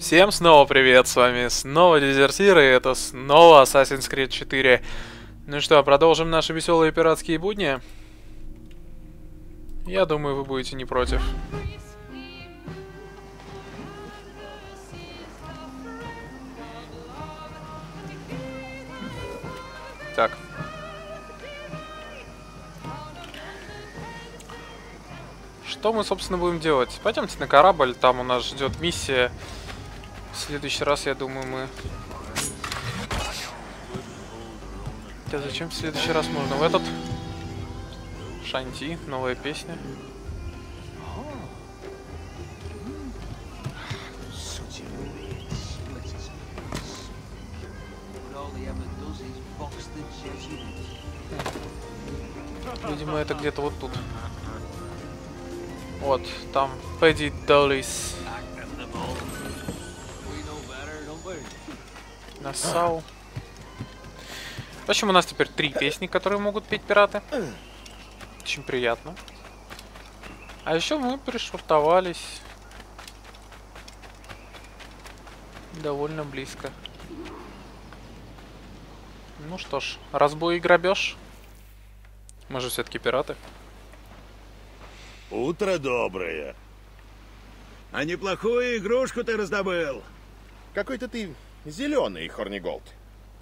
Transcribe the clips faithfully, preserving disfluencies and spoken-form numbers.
Всем снова привет, с вами снова Дезертир, и это снова Assassin's Creed четыре. Ну что, продолжим наши веселые пиратские будни? Я думаю, вы будете не против. Так. Что мы, собственно, будем делать? Пойдемте на корабль, там у нас ждет миссия. В следующий раз, я думаю, мы... Да зачем в следующий раз можно в этот? Шанти, новая песня. Видимо, это где-то вот тут. Вот, там Пэдди Долис. Нассау. В общем, у нас теперь три песни, которые могут петь пираты. Очень приятно. А еще мы пришвартовались довольно близко. Ну что ж, разбой и грабеж. Мы же все-таки пираты. Утро доброе. А неплохую игрушку ты раздобыл. Какой-то ты зеленый, Хорниголд.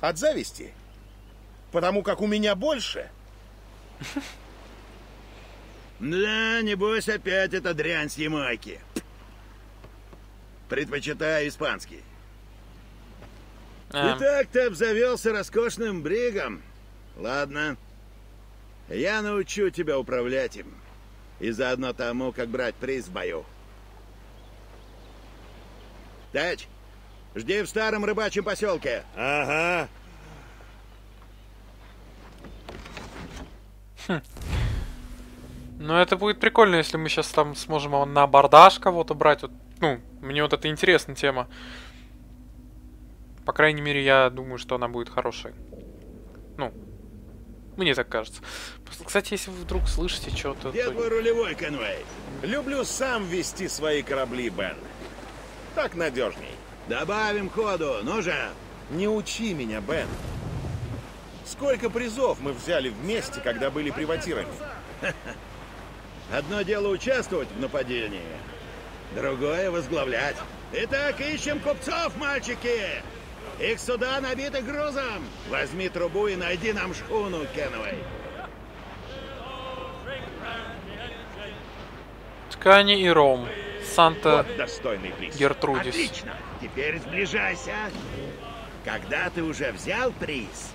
От зависти. Потому как у меня больше. Да, небось опять эта дрянь с Ямайки. Предпочитаю испанский. И так ты обзавелся роскошным бригом. Ладно. Я научу тебя управлять им. И заодно тому, как брать приз в бою. Тач, жди в старом рыбачьем поселке. Ага. Хм. Ну это будет прикольно, если мы сейчас там сможем на абордаж кого-то брать. Вот, ну, мне вот это интересная тема. По крайней мере, я думаю, что она будет хорошей. Ну, мне так кажется. Кстати, если вы вдруг слышите что-то... Я твой рулевой, Кенуэй. Люблю сам вести свои корабли, Бен. Так надежней. Добавим ходу, ну же. Не учи меня, Бен. Сколько призов мы взяли вместе, когда были приватирами. Одно дело участвовать в нападении, другое возглавлять. Итак, ищем купцов, мальчики. Их суда набиты грузом. Возьми трубу и найди нам шхуну, Кенуэй. Ткани и ром. Санта Гертрудис. Отлично. Теперь сближайся. Когда ты уже взял приз,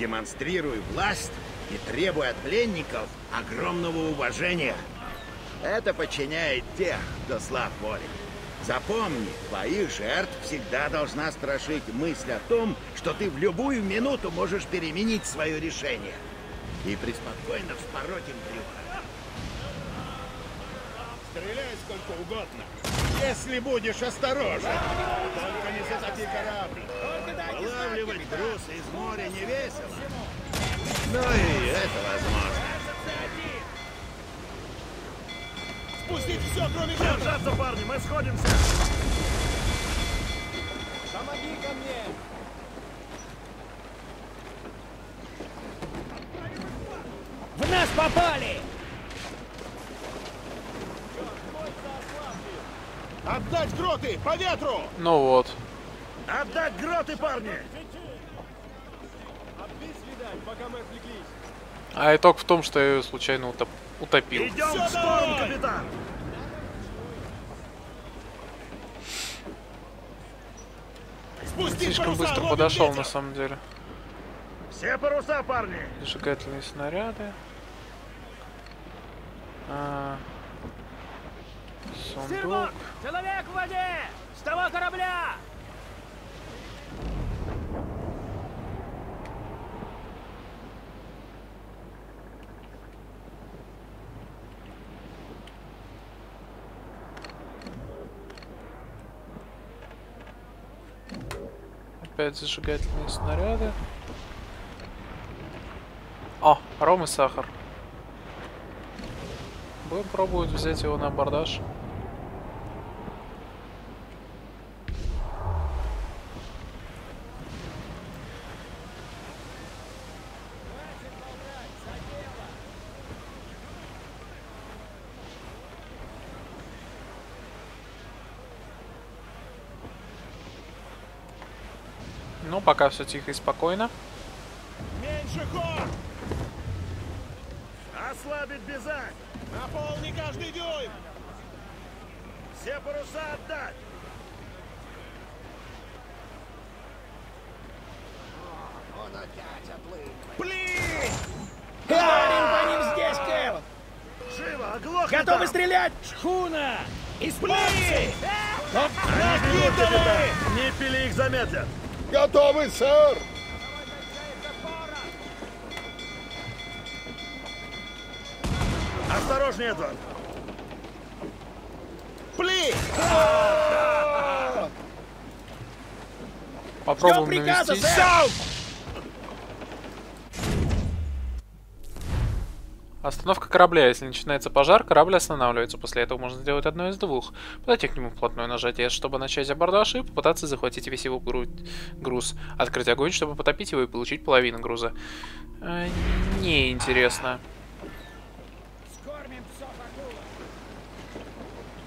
демонстрируй власть и требуй от пленников огромного уважения. Это подчиняет тех, кто слаб воле. Запомни, твоих жертв всегда должна страшить мысль о том, что ты в любую минуту можешь переменить свое решение. И преспокойно вспороть им брюхо. Стреляй сколько угодно, если будешь осторожен. Только не затопи корабль. Вылавливать грузы из моря не весело. Ну и это возможно. Спустите все, кроме груза. Держаться, парни, мы сходимся. Помоги ко мне. В нас попали! Отдать гроты по ветру! Ну вот. Отдать гроты, парни! А итог в том, что я ее случайно утоп... утопил. Идем в сторону, капитан! Слишком быстро подошел, на самом деле. Все паруса, парни! Зажигательные снаряды. А... Сундук. Человек в воде! С того корабля! Опять зажигательные снаряды. О, ром и сахар. Будем пробовать взять его на абордаж. Ну, пока все тихо и спокойно. Меньше ход! Ослабить бизань! Наполни каждый дюйм! Все паруса отдать! О, он опять оплыл! Блин! Парень по ним здесь, Кэл! Живо, оглохни! Готовы стрелять! Шхуна! Исплей! Не пили, их заметят! Готовы, сэр! Осторожнее, Эдвард! Пли! Попробуем навестись. Остановка корабля. Если начинается пожар, корабль останавливается. После этого можно сделать одно из двух. Подойти к нему вплотную, нажатие, чтобы начать абордаж, и попытаться захватить весь его груз. Открыть огонь, чтобы потопить его и получить половину груза. Э, неинтересно.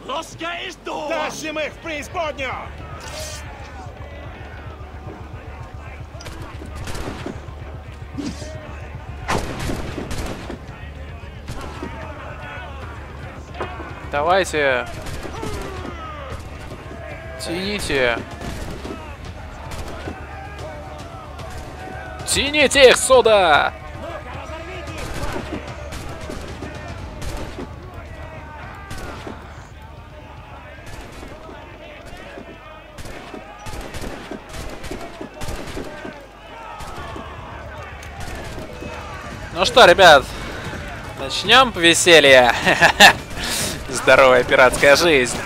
Тащим их в преисподнюю! Давайте! Тяните! Тяните их сюда! Ну что, ребят, начнем повеселье. Здоровая пиратская жизнь.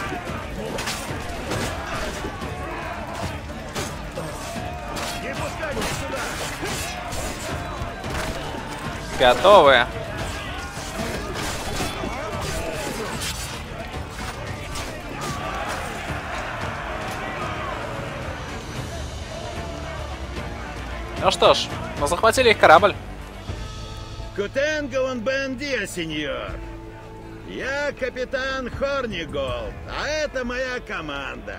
Готовы? Ну что ж, мы захватили их корабль. Кутенгован Бендия, сеньор. Я капитан Хорниголд, а это моя команда.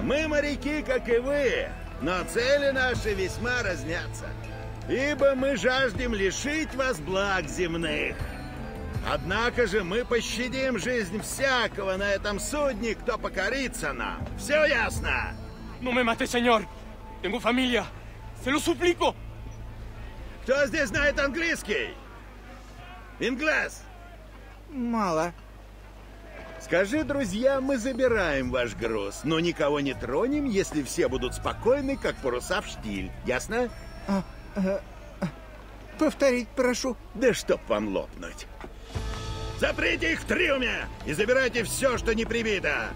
Мы моряки, как и вы, но цели наши весьма разнятся. Ибо мы жаждем лишить вас благ земных. Однако же мы пощадим жизнь всякого на этом судне, кто покорится нам. Все ясно? Ну, me mate, сеньор. Tengo familia. Se lo suplico. Кто здесь знает английский? Инглес? Мало. Скажи, друзья, мы забираем ваш груз, но никого не тронем, если все будут спокойны, как паруса в штиль. Ясно? А, а, а, повторить прошу. Да чтоб вам лопнуть. Заприте их в трюме и забирайте все, что не прибито.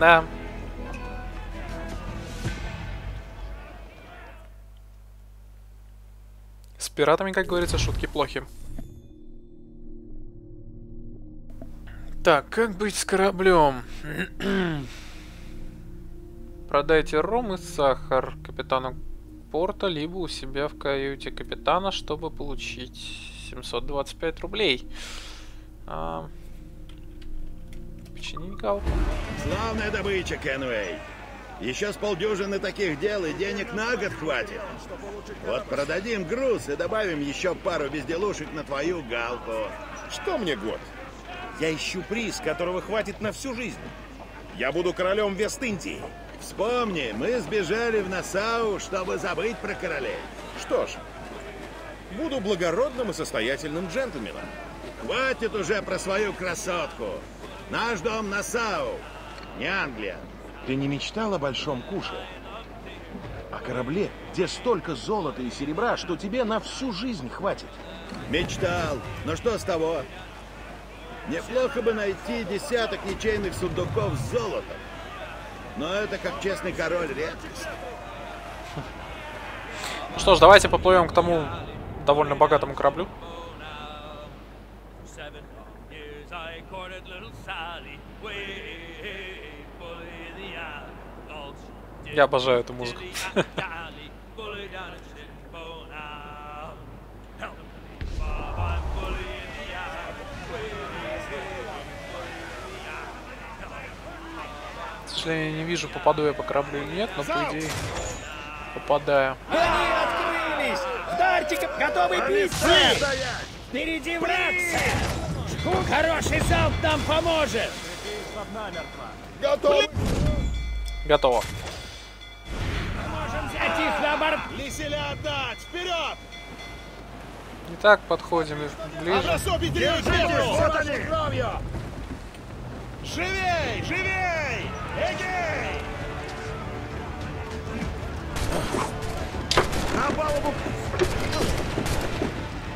Да. С пиратами, как говорится, шутки плохи. Так, как быть с кораблем? Продайте ром и сахар капитану порта, либо у себя в каюте капитана, чтобы получить семьсот двадцать пять рублей. А... Починить галку. Славная добыча, Кенуэй. Еще с полдюжины таких дел и денег на год хватит. Вот продадим груз и добавим еще пару безделушек на твою галку. Что мне год? Я ищу приз, которого хватит на всю жизнь. Я буду королем Вест-Индии. Вспомни, мы сбежали в Нассау, чтобы забыть про королей. Что ж, буду благородным и состоятельным джентльменом. Хватит уже про свою красотку. Наш дом Нассау, не Англия. Ты не мечтал о большом куше? О корабле, где столько золота и серебра, что тебе на всю жизнь хватит? Мечтал, но что с того? Неплохо бы найти десяток ничейных сундуков с золотом. Но это, как честный король, редкость. Ну что ж, давайте поплывем к тому довольно богатому кораблю. Я обожаю эту музыку. сожалению, не вижу, попаду я по кораблю или нет, но по идее попадаю. Они открылись! Дартиков готовы бить! Впереди враг! Хороший залп нам поможет! Готово! Готово. Можем взять их на борт! Лиселя отдать! Вперед! Не так подходим ближе. Живей! Живей! Эгей! На палубу!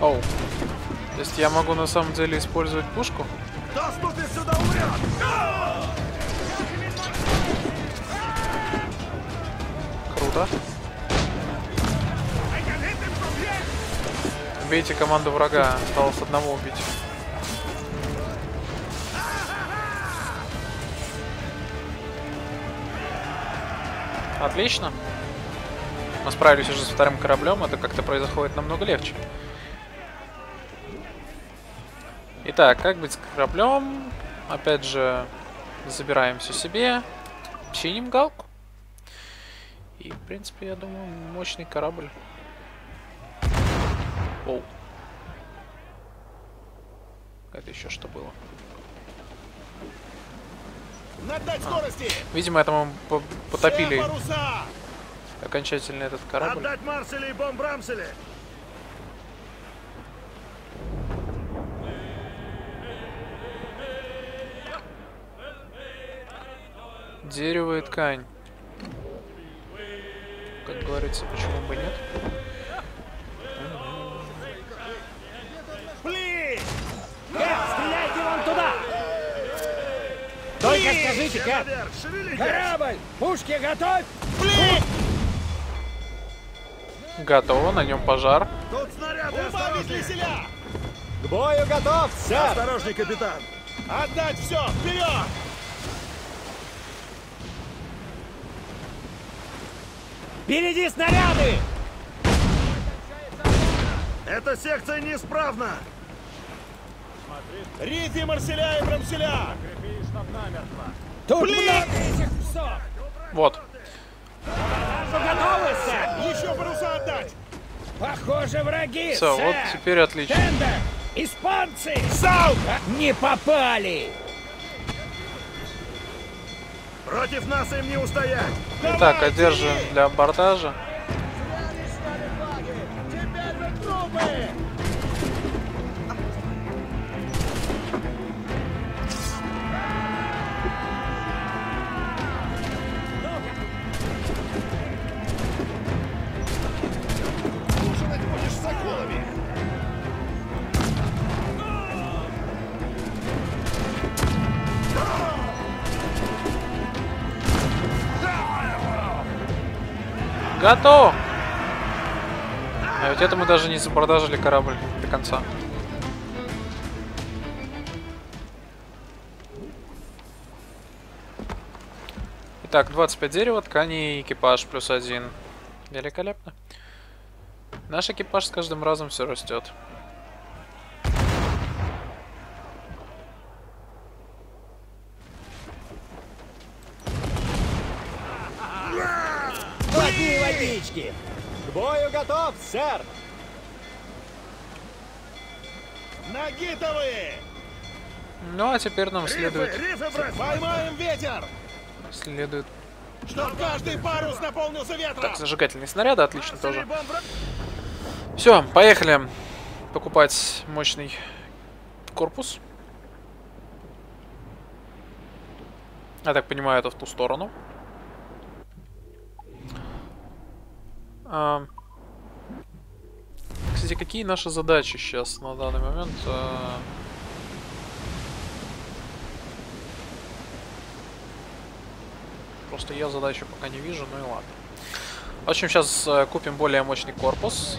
Оу. То есть я могу на самом деле использовать пушку? Доступен сюда, умрет! Круто. Убейте команду врага. Осталось одного убить. Отлично. Мы справились уже с вторым кораблем. Это как-то происходит намного легче. Итак, как быть с кораблем? Опять же, забираем все себе. Чиним галку. И, в принципе, я думаю, мощный корабль. Оу. Это еще что было? А. Видимо, это мы потопили окончательно этот корабль. Отдать Марсели и Бомбрамсели! Дерево и ткань. Как говорится, почему бы нет? Блин! Кэп, стреляйте вон туда! Только скажите, Кэп! Корабль! Пушки готовь! Блин! Готово, на нем пожар. Тут снаряды, осторожнее! К бою готов, сэр! Осторожней, капитан! Отдать все! Вперед! Впереди снаряды! Эта секция неисправна! Риди, Марселя и Брамселя! Тут много этих псов! Вот. Готовы, сэр! Еще паруса отдать! Похоже, враги, сэр! Все, вот теперь отлично. Тендер! Испанцы! Сау! Не попали! Против нас им не устоять! Итак, одержим для абордажа. Готово! А ведь это мы даже не запродажили корабль до конца. Итак, двадцать пять дерева, ткани и экипаж плюс один. Великолепно. Наш экипаж с каждым разом все растет. К бою готов, сэр! Нагитовые! Ну а теперь нам рифы, следует... Рифы, брат! Поймаем ветер! Следует... Чтоб каждый парус наполнился ветром! Так, зажигательные снаряды, отлично тоже. Все, поехали покупать мощный корпус. Я так понимаю, это в ту сторону. Кстати, какие наши задачи сейчас на данный момент? Просто я задачу пока не вижу, ну и ладно. В общем, сейчас купим более мощный корпус.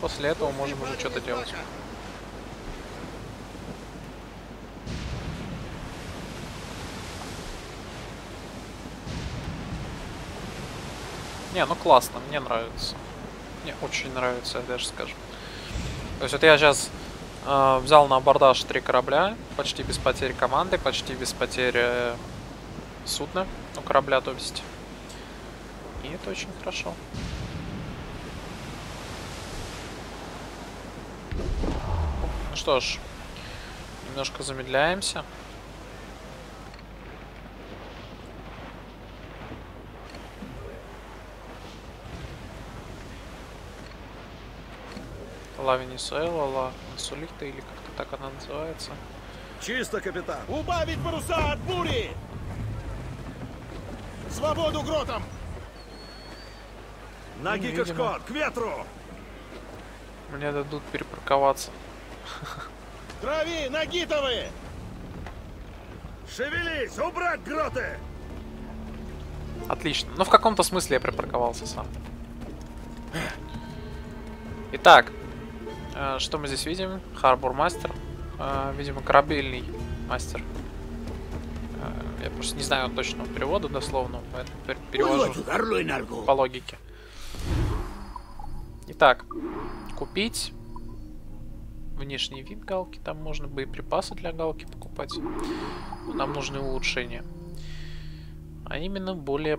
После этого можем уже что-то делать. Не, ну классно, мне нравится. Мне очень нравится, я даже скажу. То есть вот я сейчас Э, взял на абордаж три корабля, почти без потерь команды, почти без потерь судна, ну, корабля, то есть. И это очень хорошо. Ну что ж, немножко замедляемся. Ла Венесуэла, Ла Инсулита, или как-то так она называется. Чисто, капитан. Убавить паруса от бури! Свободу гротам! Ноги кашкот, к ветру! Мне дадут перепарковаться. Трави, нагитовы! Шевелись, убрать гроты! Отлично. Ну, в каком-то смысле я припарковался сам. Итак, что мы здесь видим? Харбор-мастер. Видимо, корабельный мастер. Я просто не знаю точного перевода дословно, поэтому перевожу по логике. Итак, купить внешний вид галки. Там можно боеприпасы для галки покупать. Нам нужны улучшения. А именно более...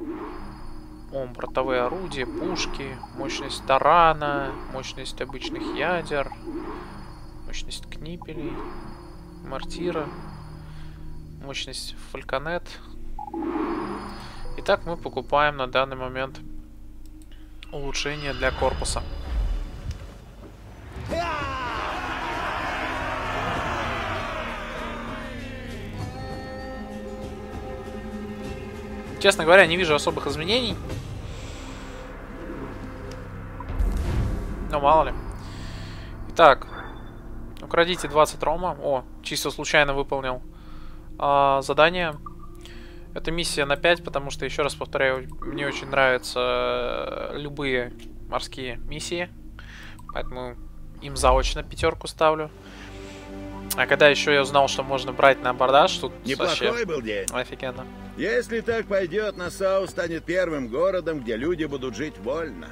О, бортовые орудия, пушки, мощность тарана, мощность обычных ядер, мощность книпелей, мортира, мощность фальконет. Итак, мы покупаем на данный момент улучшение для корпуса. Честно говоря, не вижу особых изменений. Но мало ли. Итак, украдите двадцать рома. О, чисто случайно выполнил а, задание. Это миссия на пять, потому что, еще раз повторяю, мне очень нравятся любые морские миссии. Поэтому им заочно пятерку ставлю. А когда еще я узнал, что можно брать на абордаж, тут вообще был день. Офигенно. Если так пойдет, Нассау станет первым городом, где люди будут жить вольно,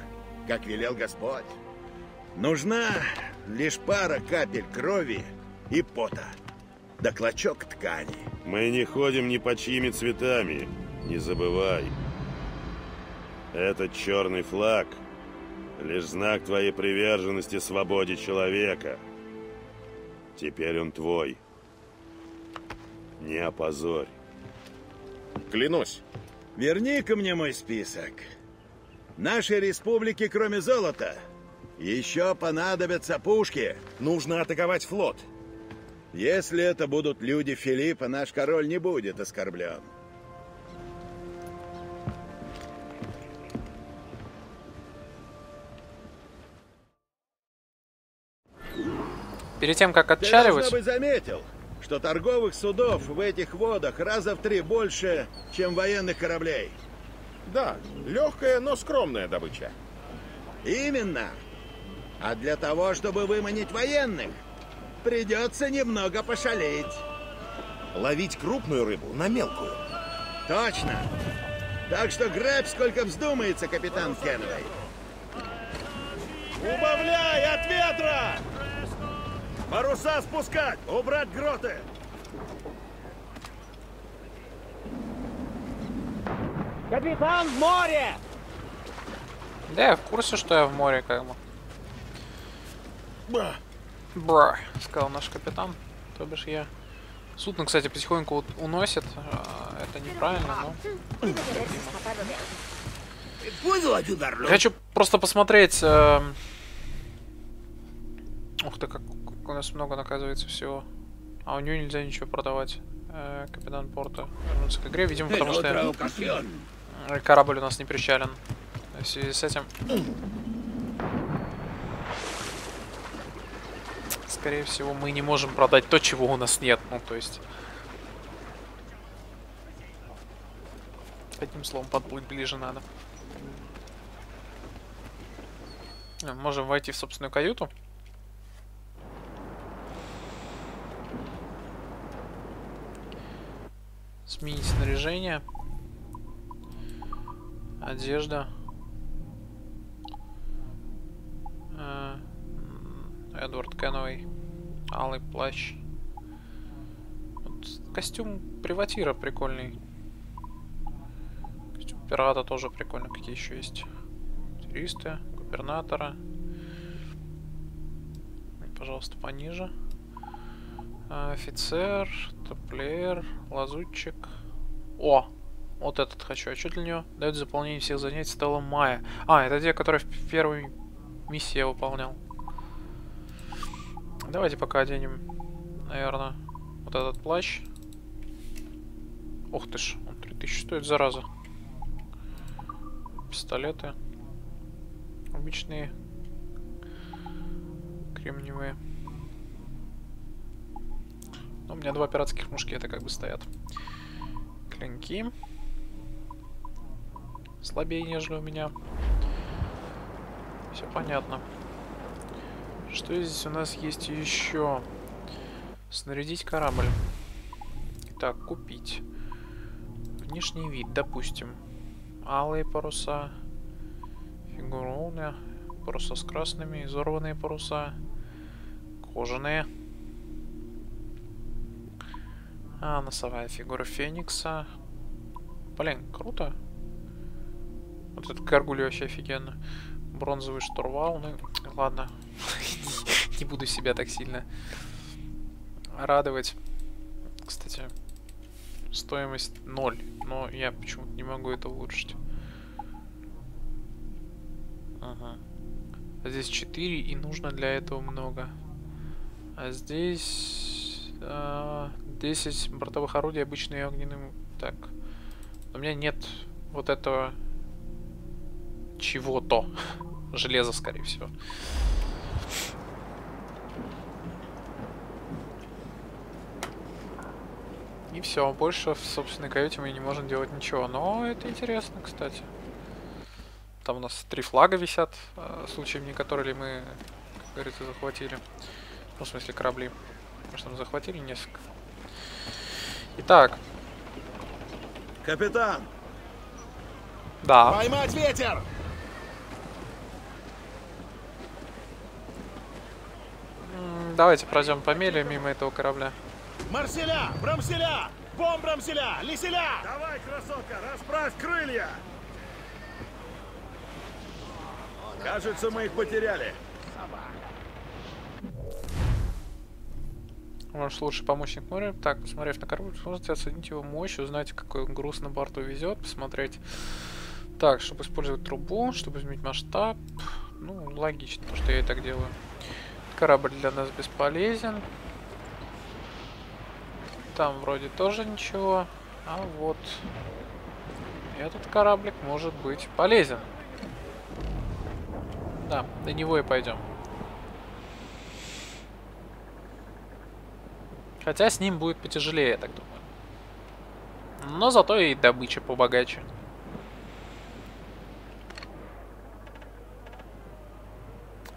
как велел Господь. Нужна лишь пара капель крови и пота, да клочок ткани. Мы не ходим ни по чьими цветами, не забывай. Этот черный флаг — лишь знак твоей приверженности свободе человека. Теперь он твой. Не опозорь. Клянусь. Верни ко мне мой список. Нашей республике, кроме золота, еще понадобятся пушки. Нужно атаковать флот. Если это будут люди Филиппа, наш король не будет оскорблен. Перед тем, как отчаливать... Ты, должно быть, заметил, что торговых судов в этих водах раза в три больше, чем военных кораблей. Да, легкая, но скромная добыча. Именно. А для того, чтобы выманить военных, придется немного пошалить. Ловить крупную рыбу на мелкую. Точно. Так что грабь сколько вздумается, капитан Кенуэй. Убавляй от ветра! Паруса спускать! Убрать гроты! Капитан в море! Да, я в курсе, что я в море, как бы. Бра! Бра! Сказал наш капитан, то бишь я. Судно, кстати, потихоньку вот уносит. Это неправильно, но... Я хочу просто посмотреть... Э... Ух ты, как... У нас много, наказывается, всего. А у нее нельзя ничего продавать. Э, капитан порта вернуться к игре, видимо, потому что корабль у нас не причален. В связи с этим, скорее всего, мы не можем продать то, чего у нас нет. Ну, то есть... Одним словом, подплыть ближе надо. Можем войти в собственную каюту. Сменить снаряжение. Одежда. Эдвард Кенуэй. Алый плащ. Вот костюм приватира прикольный. Костюм пирата тоже прикольно. Какие еще есть? Туриста, губернатора. Пожалуйста, пониже. Офицер, топ-плеер, лазутчик. О! Вот этот хочу. А что для него? Дает заполнение всех занятий Стелла Майя. А, это те, которые в первой миссии я выполнял. Давайте пока оденем, наверное, вот этот плащ. Ух ты ж, он три тысячи стоит, зараза. Пистолеты. Обычные. Кремниевые. У меня два пиратских мушкета как бы стоят. Клинки. Слабее, нежели у меня. Все понятно. Что здесь у нас есть еще? Снарядить корабль. Итак, купить. Внешний вид, допустим. Алые паруса. Фигурные. Паруса с красными. Изорванные паруса. Кожаные. А, носовая фигура Феникса. Блин, круто. Вот этот горгуль вообще офигенно. Бронзовый штурвал. Ну, ладно. Не буду себя так сильно радовать. Кстати, стоимость ноль. Но я почему-то не могу это улучшить. Ага. Здесь четыре, и нужно для этого много. А здесь... десять бортовых орудий, обычные огненным. Так. У меня нет вот этого чего-то. Железа, скорее всего. И все, больше в собственной каюте мы не можем делать ничего. Но это интересно, кстати. Там у нас три флага висят, случаями которые мы, как говорится, захватили. Ну, в смысле, корабли. Потому что мы захватили несколько. Итак. Капитан! Да. Поймать ветер! Давайте пройдем по мере мимо этого корабля. Марселя! Брамселя! Бом Брамселя! Лиселя! Давай, красотка, расправь крылья! Кажется, мы их потеряли. Может, лучший помощник моря. Так, посмотрев на корабль, сможете оценить его мощь, узнать, какой груз на борту везет, посмотреть. Так, чтобы использовать трубу, чтобы изменить масштаб. Ну, логично, потому что я и так делаю. Корабль для нас бесполезен. Там вроде тоже ничего. А вот этот кораблик может быть полезен. Да, до него и пойдем. Хотя с ним будет потяжелее, я так думаю. Но зато и добыча побогаче.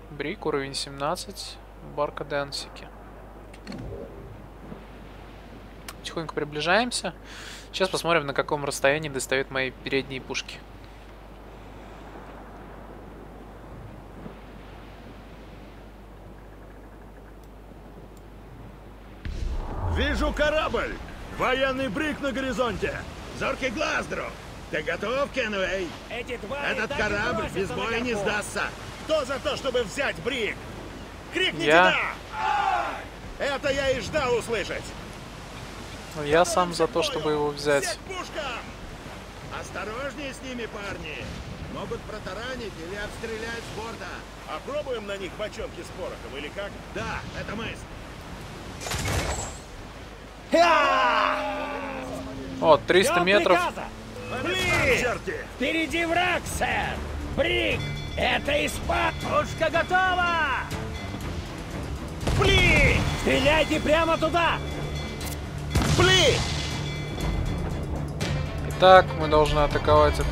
Брик, уровень семнадцать. Барка Дансики. Тихонько приближаемся. Сейчас посмотрим, на каком расстоянии достают мои передние пушки. Вижу корабль! Военный брик на горизонте! Зоркий глаз, друг! Ты готов, Кенуэй? Этот корабль без боя не сдастся! Кто за то, чтобы взять брик? Крикните «да»! Это я и ждал услышать! Я сам за то, чтобы его взять. Осторожнее с ними, парни! Могут протаранить или обстрелять с борта. Опробуем на них бочонки с порохом, или как? Да, это мысль. О, триста метров. Впереди враг, сэр! Брик! Это испад! Пушка готова! Бли! Стреляйте прямо туда! Бли! Итак, мы должны атаковать этот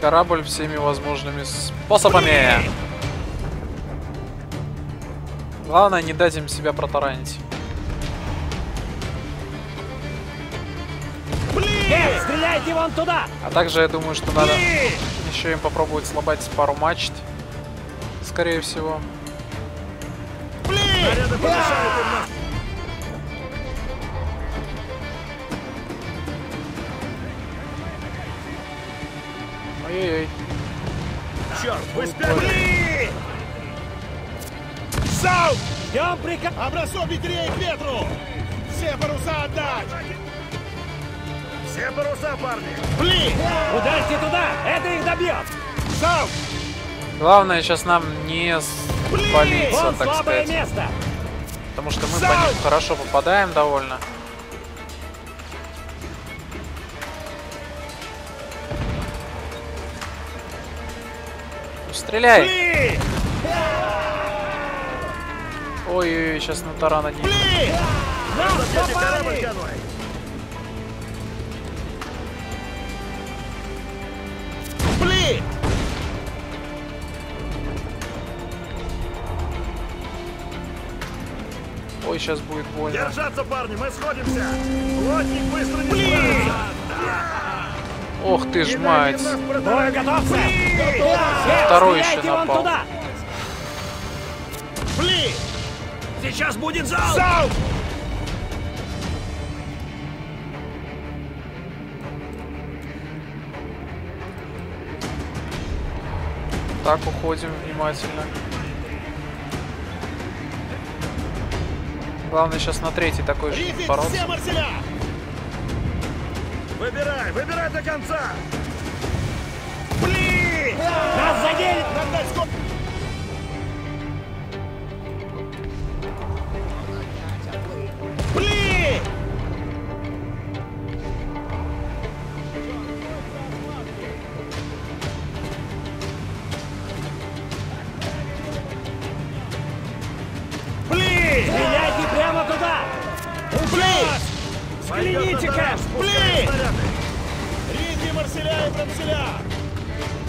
корабль всеми возможными способами. Бли! Главное, не дать им себя протаранить. Стреляйте вон туда! А также я думаю, что надо еще им попробовать сломать пару мачт. Скорее всего. Блин! Снаряды помешают им нас. Ой-ой-ой. Черт, вы спрятали! Сау! Я вам приказ... Образцов ветрей к ветру! Все паруса отдать! Все паруса, парни! Блин! Ударьте туда! Это их добьет! Сау! Главное сейчас нам не спалиться, так сказать. Место. Потому что мы Сау! По ним хорошо попадаем довольно. Стреляй! Ой-ой-ой, сейчас на таран один. Блин! Ой, сейчас будет больно. Держаться, парни, мы сходимся. Лодник быстро не справится. Ох ты ж мать. Второй еще напал. Блин! Сейчас будет залп! Залп! Так, уходим внимательно. Главное сейчас на третий такой же бороться. Выбирай, выбирай до конца! Блин! Нас задели! Блин! Блин! Стреляйте прямо туда! Блин! Взгляните-ка! Блин! Ринги, Марселя и Брамселя!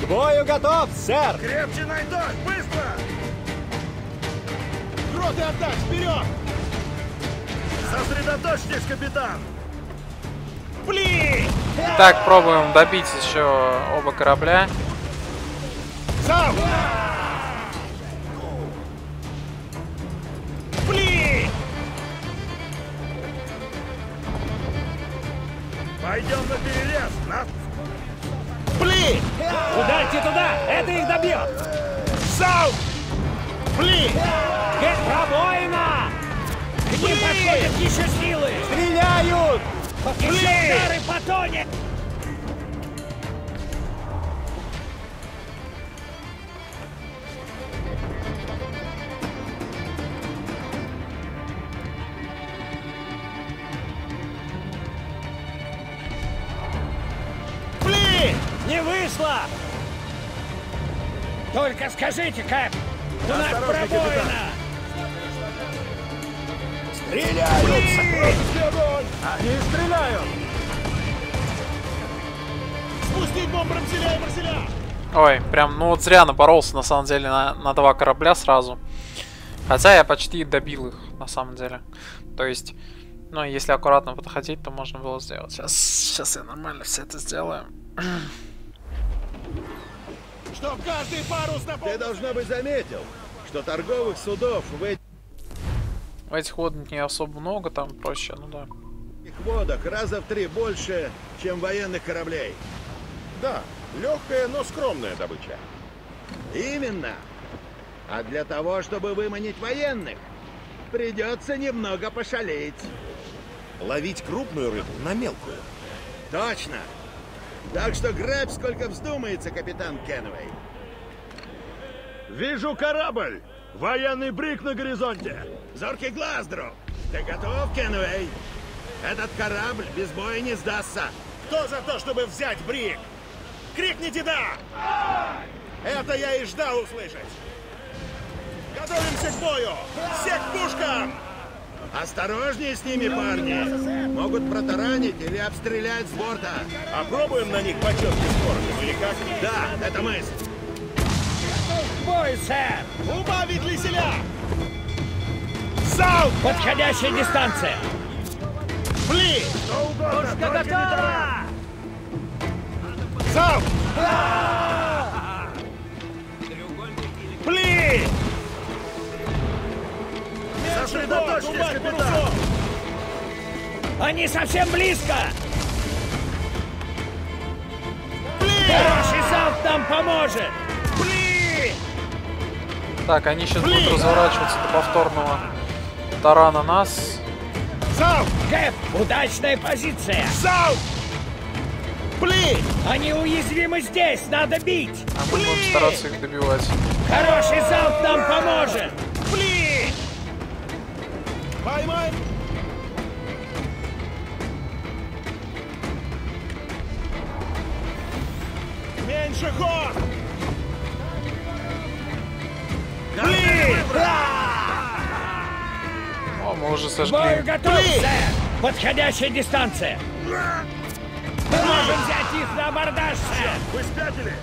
К бою готов, сэр! Крепче найдешь! Быстро! Гроты отдашь! Вперед! Сосредоточьтесь, капитан! Блин! Так, пробуем добить еще оба корабля. Сам! Пойдем на перерез! На... Блин! Ударьте туда! Это их добьет! Сау! Блин! Гет пробоина! К ним подходят еще силы! Стреляют! Блин! Еще удары потонет! Только скажите, как у нас пробоина! Стреляют! Они стреляют! Спустить бомбу Марселя и Марселя! Ой, прям, ну вот зря напоролся на самом деле на, на два корабля сразу. Хотя я почти добил их, на самом деле. То есть, ну если аккуратно подходить, то можно было сделать. Сейчас, сейчас я нормально все это сделаю. Чтоб каждый парус на пол... Ты, должно быть, заметил, что торговых судов в этих... В этих водах не особо много, там проще, ну да. В этих водах раза в три больше, чем военных кораблей. Да, легкая, но скромная добыча. Именно. А для того, чтобы выманить военных, придется немного пошалить. Ловить крупную рыбу на мелкую. Точно. Так что грабь сколько вздумается, капитан Кенуэй. Вижу корабль! Военный брик на горизонте! Зоркий глаз, друг! Ты готов, Кенуэй? Этот корабль без боя не сдастся! Кто за то, чтобы взять брик? Крикните «да»! Это я и ждал услышать! Готовимся к бою! Все к пушкам! Осторожнее с ними, парни! Могут протаранить или обстрелять с борта. Опробуем на них почетный скоростью, или как? Да, это мысль. Бой, сэр! Убавить лиселя! Сау! Подходящая дистанция! Блин! Пушка готова! Сау! Блин! Надувай парусок! Они совсем близко! Блин! Хороший залп нам поможет! Блин! Так, они сейчас Блин! будут разворачиваться до повторного тарана нас. Залп! Кэп, удачная позиция! Залп! Блин! Они уязвимы здесь, надо бить! А мы Блин! будем стараться их добивать. Хороший залп нам поможет! Блин! Поймай! Меньше ход! Блин! О, мы уже сожгли. Бой готов, сэр! Подходящая дистанция! Мы можем взять их на абордаж, сэр! Вы спятили!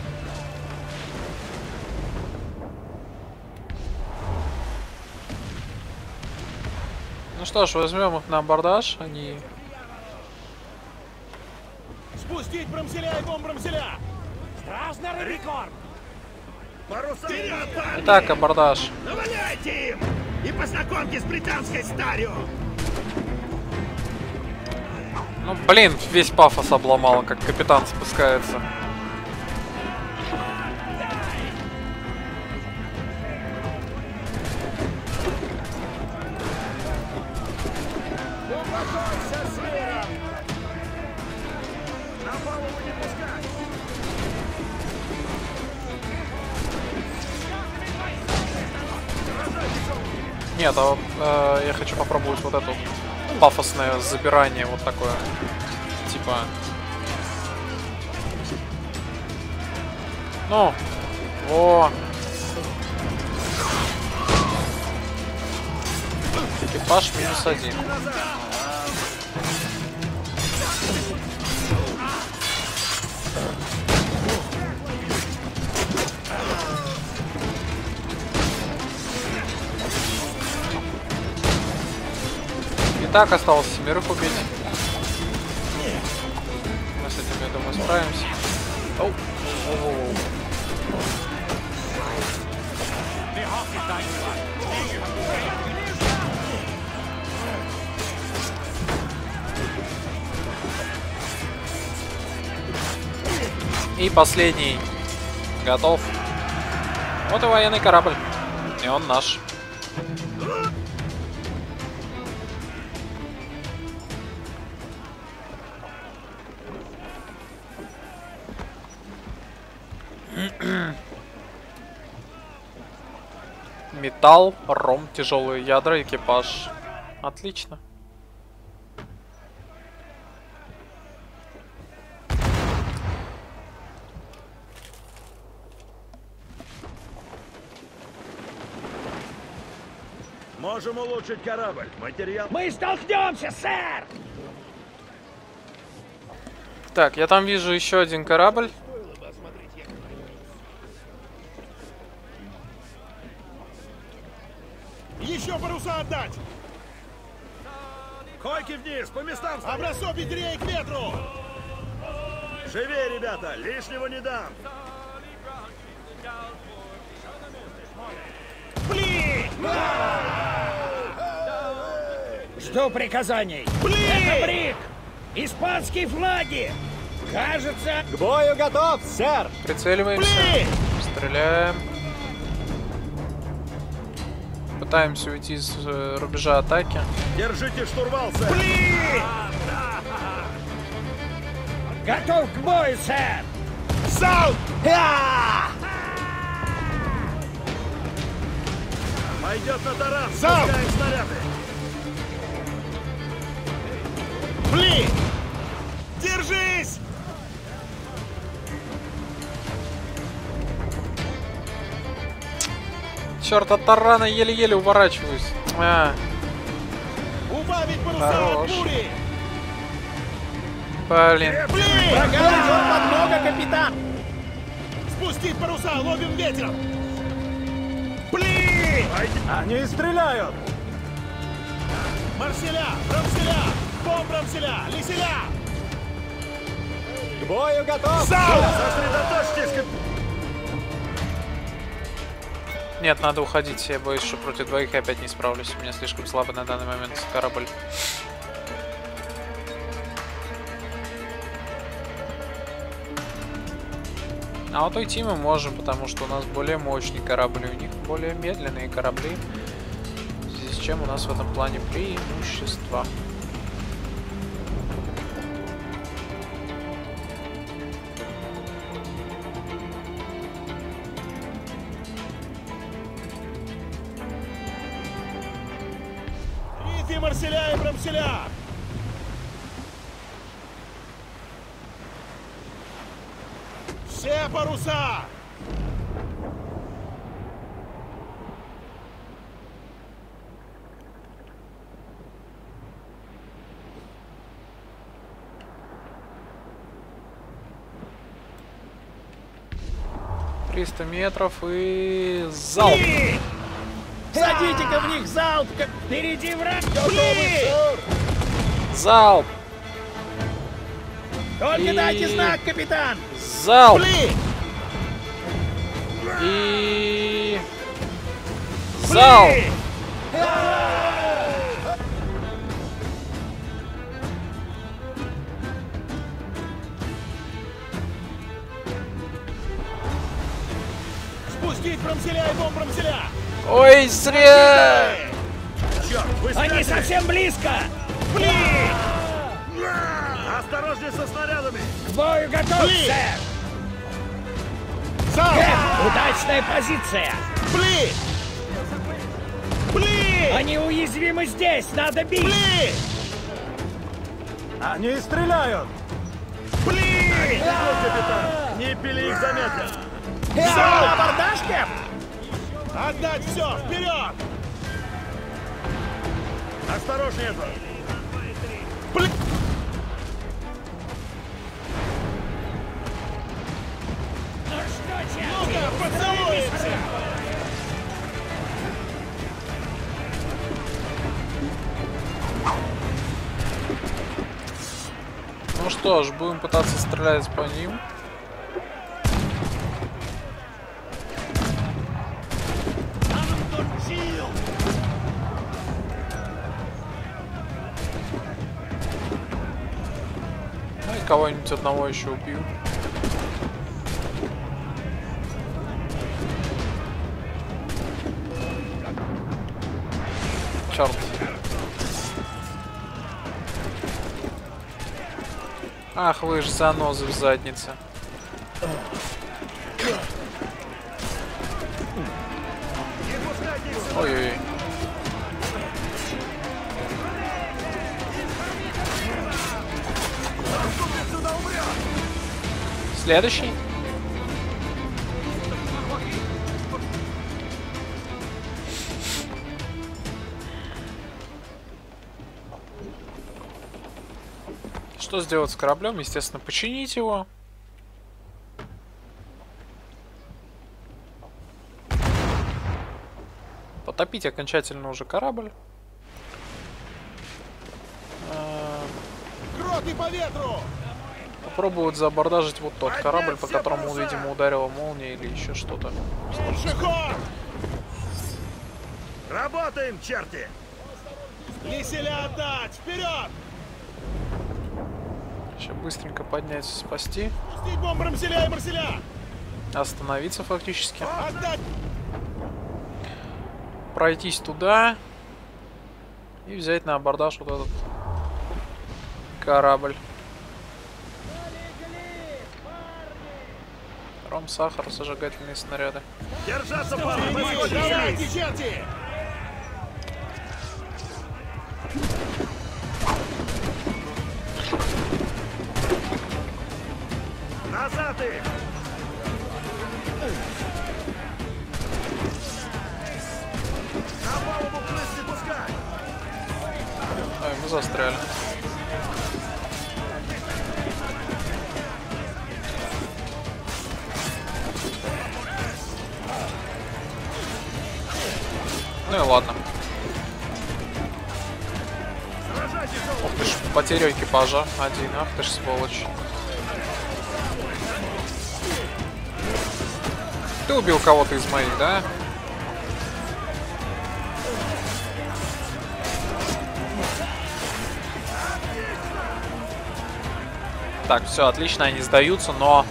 Ну что ж, возьмем их на абордаж, они... Спустить брамселя и бомбрамселя! Страшно, рыбикорм! Итак, абордаж. Наваляйте им! И познакомьте с британской старью! Ну, блин, весь пафос обломало, как капитан спускается. Нет, а, э, я хочу попробовать вот это пафосное забирание, вот такое, типа. Ну, о, экипаж минус один. Так, осталось семерых убить. Мы с этим, я думаю, справимся. Оу. Оу. И последний. Готов. Вот и военный корабль. И он наш. Металл, ром, тяжелые ядра, экипаж. Отлично. Можем улучшить корабль. Материал. Мы столкнемся, сэр! Так, я там вижу еще один корабль. Еще паруса отдать! Койки вниз, по местам! Образцов ветрей к ветру! Живее, ребята! Лишнего не дам! Блин! Жду приказаний! Блин! Это брик! Испанские флаги! Кажется... К бою готов, сэр! Прицеливаемся! Блин! Стреляем! Пытаемся уйти с э, рубежа атаки. Держите штурвал, сэр! Блин! Готов к бою, сэр! Саут! Пойдет на таран! Саут! Блин! Держись! Черт, от тарана еле-еле уворачиваюсь. А. Убавить паруса от бури! Блин. Блин! Проголоден подмога, капитан! Спустить паруса, ловим ветер! Блин! Они стреляют! Марселя! Брамселя! Бомбрамселя! Лиселя! К бою готов! Сам! Сосредоточьтесь! Нет, надо уходить. Я боюсь, что против двоих я опять не справлюсь. У меня слишком слабо на данный момент корабль. А вот уйти мы можем, потому что у нас более мощные корабли, у них более медленные корабли. В связи с чем у нас в этом плане преимущество. Рити, Марселя и Брамселя! Все паруса! триста метров и залп! Садите-ка в них залп! Впереди враг! Залп! Только и... дайте знак, капитан! Залп! И... залп! Спустить промселя и дом промселя! Ой, зря! Они совсем близко! Бли! Осторожнее со снарядами! К бою готов, сэр! Удачная позиция! Бли! Бли! Они уязвимы здесь! Надо бить! Бли! Они стреляют! Бли! Капитан! Не пили их заметно! На абордажке! Отдать все! Вперед! Осторожнее! Бли! Ну-ка, поцелуемся! Ну что ж, будем пытаться стрелять по ним. Ну и кого-нибудь одного еще убью. Ах, вы ж занозы в заднице. Ой-ой-ой. Следующий? Что сделать с кораблем? Естественно, починить его. Потопить окончательно уже корабль. Гроты по ветру! Попробовать заабордажить вот тот корабль, по которому, видимо, ударила молния или еще что-то. Работаем, черти! Веселя отдать! Вперед! Сейчас быстренько поднять, спасти. Остановиться фактически. Пройтись туда. И взять на абордаж вот этот корабль. Ром, сахар, зажигательные снаряды. Держаться, парни! Давайте, черти! Назад их! На палубу крыс не пускай! Ой, мы застряли. Ну и ладно. Ох ты ж, потеря экипажа один, ах ты ж сволочь. Ты убил кого-то из моих, да? Так, все, отлично, они сдаются, но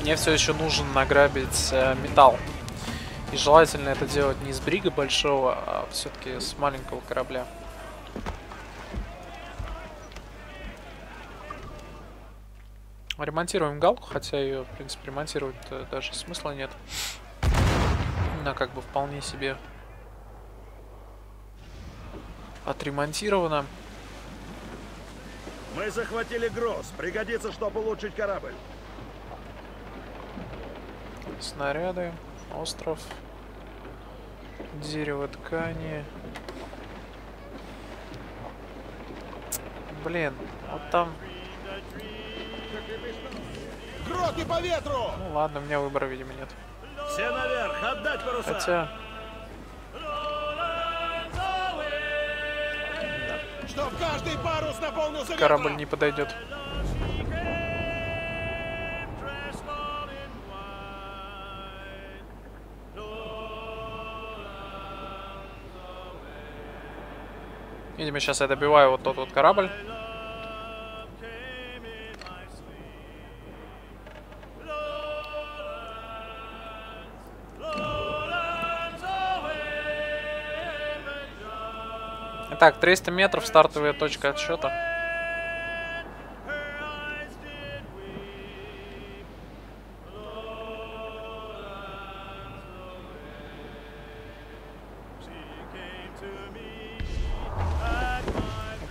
мне все еще нужен награбить э, металл. И желательно это делать не с брига большого, а все-таки с маленького корабля. Ремонтируем галку, хотя ее, в принципе, ремонтировать даже смысла нет. Она как бы вполне себе отремонтирована. Мы захватили груз. Пригодится, чтобы улучшить корабль. Снаряды, остров, дерево, ткани. Блин, вот там... Гроки по ветру! Ну ладно, у меня выбора, видимо, нет. Все наверх, отдать паруса! Хотя... Чтоб каждый парус наполнился ветром! Корабль не подойдет. Видимо, сейчас я добиваю вот тот вот корабль. Так, триста метров, стартовая точка отсчета.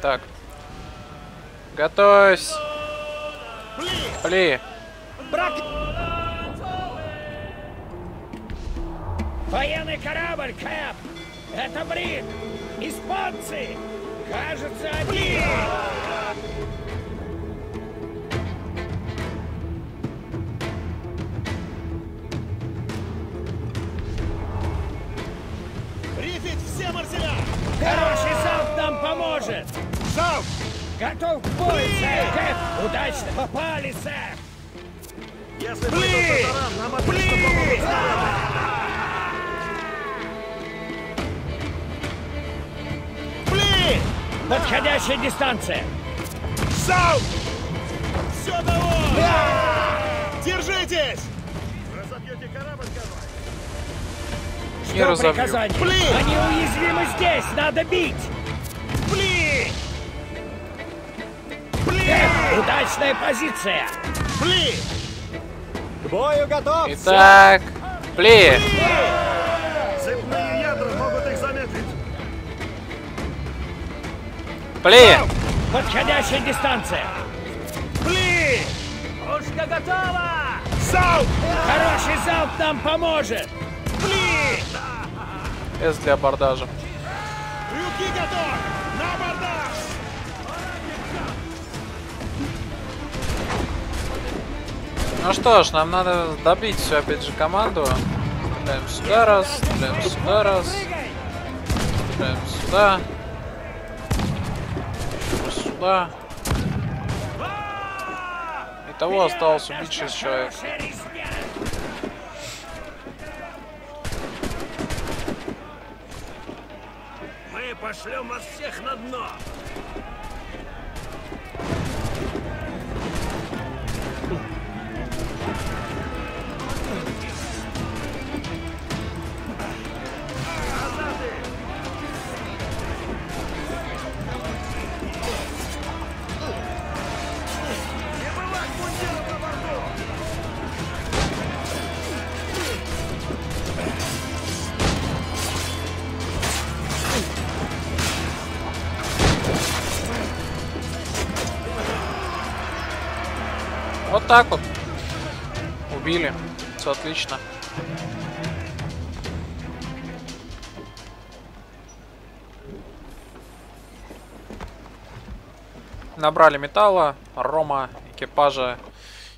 Так. Готовься. Пли. Военный корабль, Кэп. Это брик. Испанцы! Кажется, они... Рифит всем арсенал! Хороший залп нам поможет! Залп! Готов к бою, сэр! Кэп! Удачно попали, сэр! Если бы это нам отлично помогут! Подходящая дистанция. Сау! Все того! Да! Держитесь! Разобьете корабль, корабль. Не разобьем. Они уязвимы здесь, надо бить. Бли! Бли! Удачная позиция. Бли! К бою готов. Итак, бли! Пли! Подходящая дистанция! Пли! Пушка готова! Залп! Хороший залп нам поможет! Пли! С для абордажа. Рюки готов! На абордаж! Ну что ж, нам надо добить всю опять же команду. Стреляем сюда раз, стреляем сюда раз, стреляем сюда. Сюда. Итого осталось убить шесть человек. Мы пошлем вас всех на дно. Вот так вот. Убили. Все отлично. Набрали металла, рома, экипажа.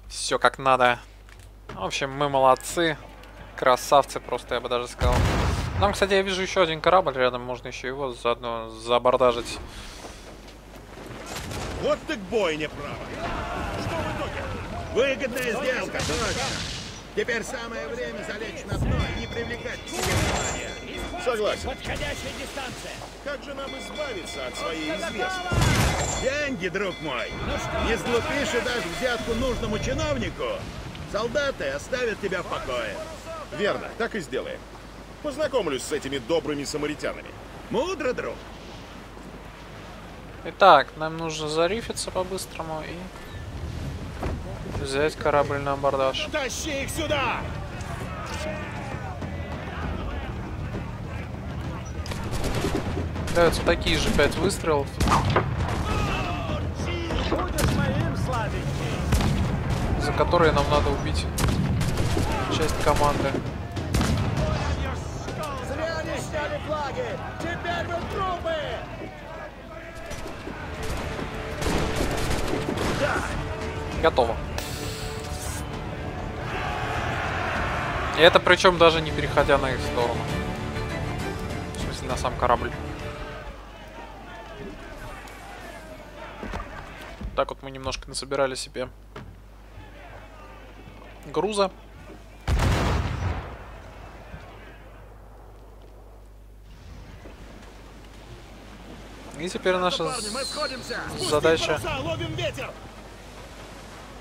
Все как надо. В общем, мы молодцы. Красавцы просто, я бы даже сказал. Нам, кстати, я вижу еще один корабль рядом. Можно еще его заодно забордажить. Вот ты к бойне право. Выгодная сделка, точно. Теперь самое время залечь на дно и не привлекать к себе внимания. Согласен. Подходящая дистанция. Как же нам избавиться от своей известности? Деньги, друг мой. Ну что, не сглупишь и дашь взятку нужному чиновнику, солдаты оставят тебя в покое. Верно, так и сделаем. Познакомлюсь с этими добрыми самаритянами. Мудро, друг. Итак, нам нужно зарифиться по-быстрому и взять корабль на абордаж. Тащи их сюда! Даются такие же пять выстрелов. За которые нам надо убить часть команды. Зря не сняли флаги! Теперь мы трупы! Готово. И это причем даже не переходя на их сторону. В смысле, на сам корабль. Так вот мы немножко насобирали себе груза. И теперь наша задача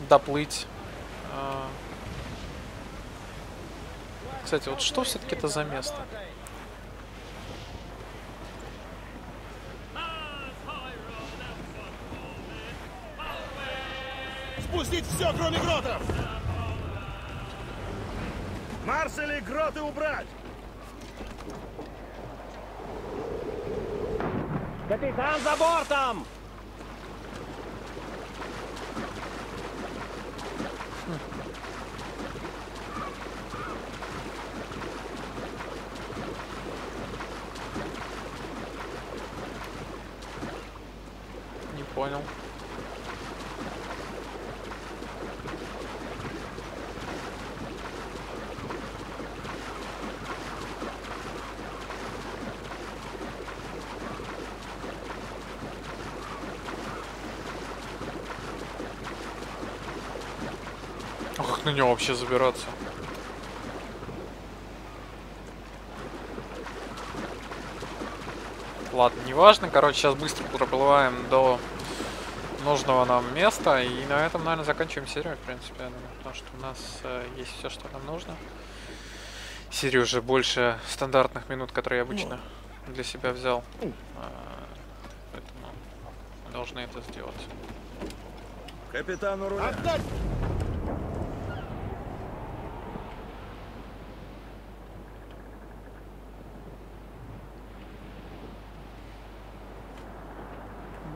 доплыть. Кстати, вот что все-таки это за место? Спустить все, кроме гротов! Марс или гроты убрать! Капитан за бортом! Не понял. На него вообще забираться. Ладно, неважно. Короче, сейчас быстро проплываем до нужного нам места. И на этом, наверное, заканчиваем серию, в принципе. Я думаю, потому что у нас э, есть все, что нам нужно. Серию уже больше стандартных минут, которые я обычно для себя взял. Э, поэтому мы должны это сделать. Капитану руля. Отдать!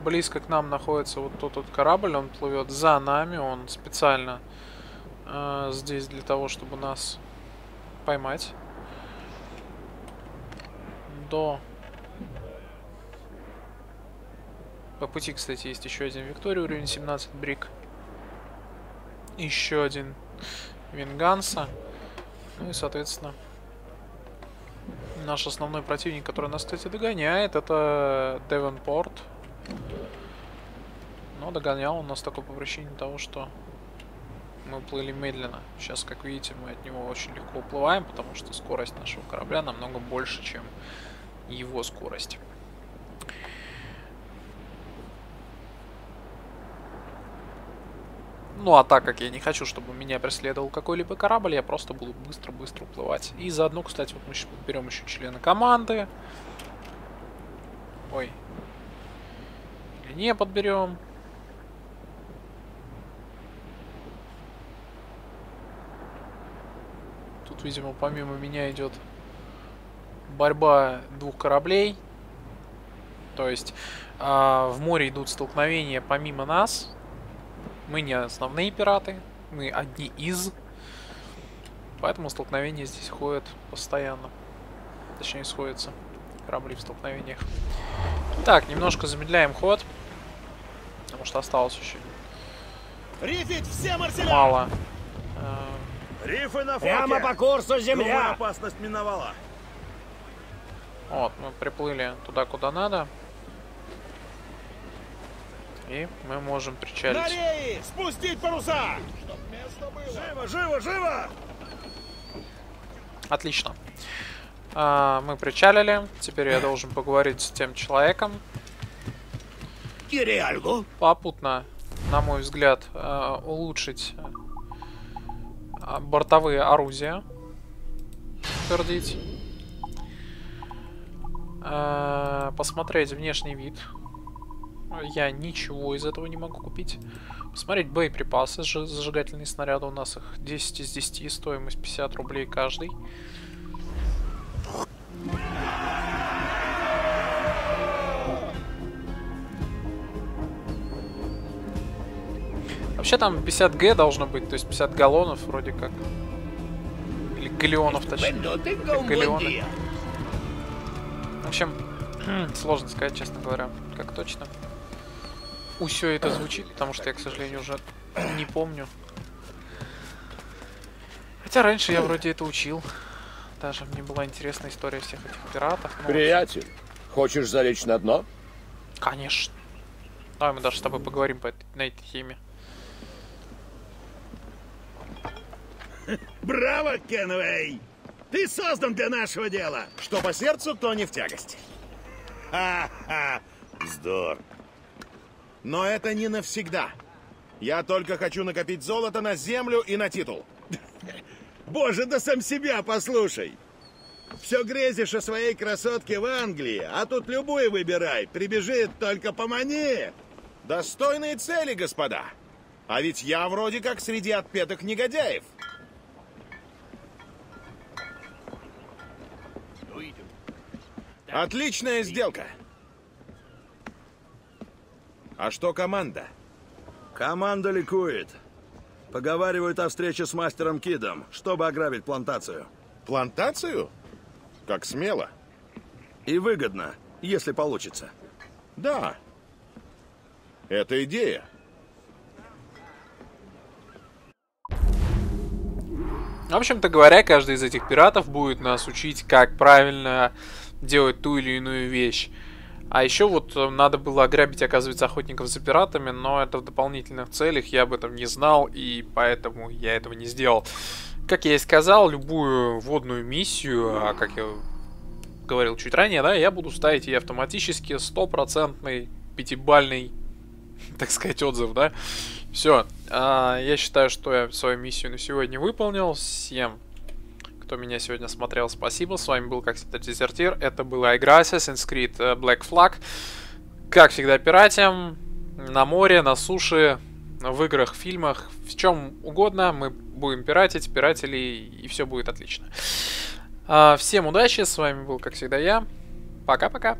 Близко к нам находится вот тот, тот корабль, он плывет за нами, он специально э, здесь для того, чтобы нас поймать. До... По пути, кстати, есть еще один Виктория, уровень семнадцать, брик. Еще один Венганса. Ну и, соответственно, наш основной противник, который нас, кстати, догоняет, это Девонпорт. Но догонял он нас только по причине того, что мы плыли медленно. Сейчас, как видите, мы от него очень легко уплываем, потому что скорость нашего корабля намного больше, чем его скорость. Ну а так как я не хочу, чтобы меня преследовал какой-либо корабль, я просто буду быстро-быстро уплывать. И заодно, кстати, вот мы берем еще члена команды. Ой. Не подберем. Тут, видимо, помимо меня идет борьба двух кораблей. То есть э, в море идут столкновения помимо нас. Мы не основные пираты, мы одни из. Поэтому столкновения здесь ходят постоянно. Точнее, сходятся корабли в столкновениях. Так, немножко замедляем ход. Потому что осталось еще мало. Рифы на фоке. Прямо по курсу земля. Опасность миновала. Вот, мы приплыли туда, куда надо. И мы можем причалить. На рей! Спустить паруса! Чтоб место было. Живо, живо, живо! Отлично. А, мы причалили. Теперь я должен поговорить с тем человеком. Попутно, на мой взгляд, улучшить бортовые орудия. Утвердить. Посмотреть внешний вид. Я ничего из этого не могу купить. Посмотреть боеприпасы, зажигательные снаряды. У нас их десять из десяти, стоимость пятьдесят рублей каждый. Вообще там пятьдесят гэ должно быть, то есть пятьдесят галлонов вроде как. Или галлеонов точнее. Как галлеоны. В общем, сложно сказать, честно говоря, как точно. Усё это звучит, потому что я, к сожалению, уже не помню. Хотя раньше я вроде это учил. Даже мне была интересна история всех этих пиратов. Приятель, хочешь залечь на дно? Конечно. Давай мы даже с тобой поговорим по этой, на этой теме. Браво, Кенуэй! Ты создан для нашего дела! Что по сердцу, то не в тягость. Ха-ха! Вздор. Но это не навсегда. Я только хочу накопить золото на землю и на титул. Боже, да сам себя послушай! Все грезишь о своей красотке в Англии, а тут любую выбирай, прибежит, только помани! Достойные цели, господа! А ведь я вроде как среди отпетых негодяев. Отличная сделка. А что команда? Команда ликует. Поговаривают о встрече с мастером Кидом, чтобы ограбить плантацию. Плантацию? Как смело. И выгодно, если получится. Да. Это идея. В общем-то говоря, каждый из этих пиратов будет нас учить, как правильно делать ту или иную вещь. А еще вот надо было ограбить, оказывается, охотников за пиратами, но это в дополнительных целях, я об этом не знал, и поэтому я этого не сделал. Как я и сказал, любую водную миссию, а как я говорил чуть ранее, да, я буду ставить ей автоматически стопроцентный пятибалльный, так сказать, отзыв, да. Все, я считаю, что я свою миссию на сегодня выполнил. Всем, кто меня сегодня смотрел, спасибо. С вами был, как всегда, Дезертир. Это была игра Assassin's Creed Black Flag. Как всегда, пиратим на море, на суше, в играх, фильмах, в чем угодно. Мы будем пиратить, пиратели, и все будет отлично. Всем удачи. С вами был, как всегда, я. Пока-пока.